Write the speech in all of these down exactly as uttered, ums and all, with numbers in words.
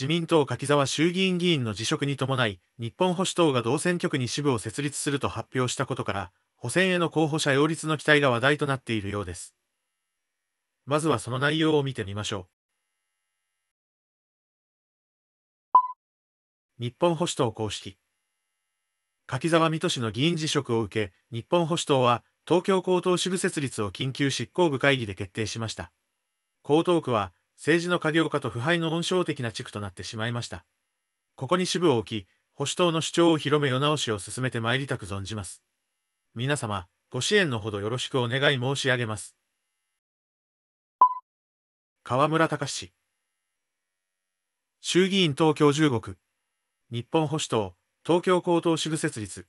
自民党柿沢衆議院議員の辞職に伴い、日本保守党が同選挙区に支部を設立すると発表したことから、補選への候補者擁立の期待が話題となっているようです。まずはその内容を見てみましょう。日本保守党公式。柿沢水戸氏の議員辞職を受け、日本保守党は東京江東支部設立を緊急執行部会議で決定しました。江東区は、政治の過激化と腐敗の温床的な地区となってしまいました。ここに支部を置き、保守党の主張を広め世直しを進めてまいりたく存じます。皆様、ご支援のほどよろしくお願い申し上げます。河村たかし氏。衆議院東京じゅうご区。日本保守党、東京江東支部設立。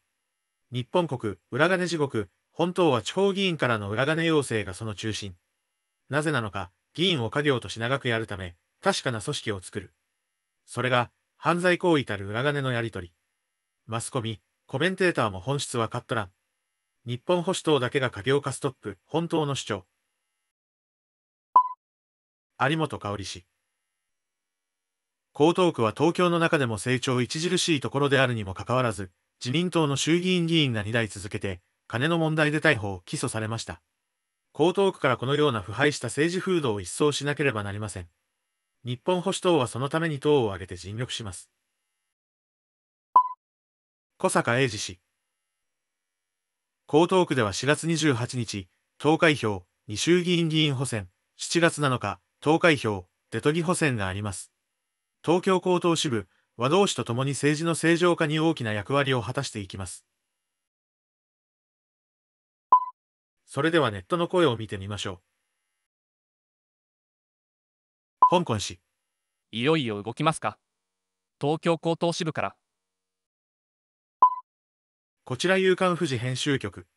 日本国、裏金地獄、本党は地方議員からの裏金要請がその中心。なぜなのか。議員を家業とし長くやるため、確かな組織を作る。それが、犯罪行為たる裏金のやり取り。マスコミ、コメンテーターも本質はカットラン。日本保守党だけが過激化ストップ、本当の主張。有本香織氏。江東区は東京の中でも成長著しいところであるにもかかわらず、自民党の衆議院議員がに代続けて、金の問題で逮捕・起訴されました。江東区からこのような腐敗した政治風土を一掃しなければなりません。日本保守党はそのために党を挙げて尽力します。小坂英二氏。江東区ではしがつにじゅうはちにち、投開票、に衆議院議員補選、しちがつなのか、投開票、出都議補選があります。東京江東支部、和同氏とともに政治の正常化に大きな役割を果たしていきます。それではネットの声を見てみましょう。香港市。いよいよ動きますか。東京江東支部から。こちら夕刊富士編集局。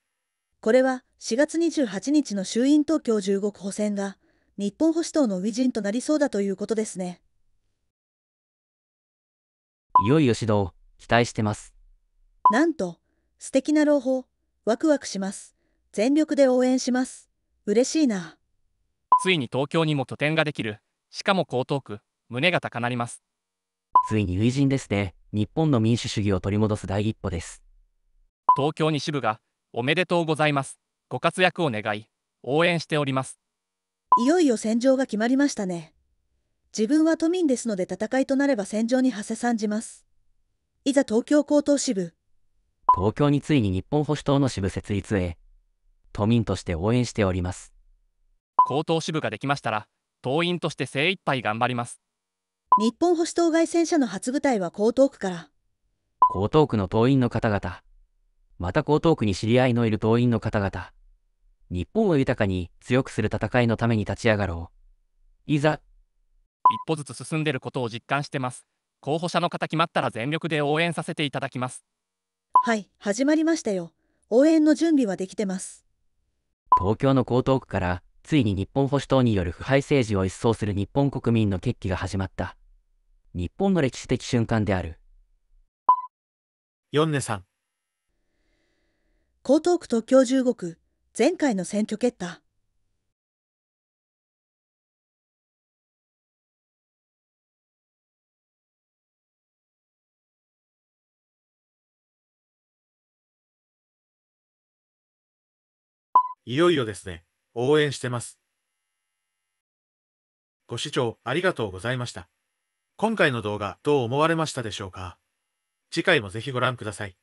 これはしがつにじゅうはちにちの衆院東京じゅうご区補選が日本保守党の初陣となりそうだということですね。いよいよ始動、期待してます。なんと、素敵な朗報、ワクワクします。全力で応援します。嬉しいな。ついに東京にも拠点ができる。しかも江東区、胸が高鳴ります。ついに初陣ですね。日本の民主主義を取り戻す第一歩です。東京に支部が、おめでとうございます。ご活躍を願い、応援しております。いよいよ戦場が決まりましたね。自分は都民ですので戦いとなれば戦場にはせ参じます。いざ東京江東支部。東京についに日本保守党の支部設立へ。都民として応援しております。江東支部ができましたら、党員として精一杯頑張ります。日本保守党外戦車の初舞台は江東区から。江東区の党員の方々、また江東区に知り合いのいる党員の方々、日本を豊かに強くする戦いのために立ち上がろう。いざ。一歩ずつ進んでることを実感してます。候補者の方決まったら全力で応援させていただきます。はい、始まりましたよ。応援の準備はできてます。東京の江東区から、ついに日本保守党による腐敗政治を一掃する日本国民の決起が始まった。日本の歴史的瞬間である。ヨンネさん。江東区東京じゅうご区、前回の選挙結果。いよいよですね。応援してます。ご視聴ありがとうございました。今回の動画どう思われましたでしょうか？次回もぜひご覧ください。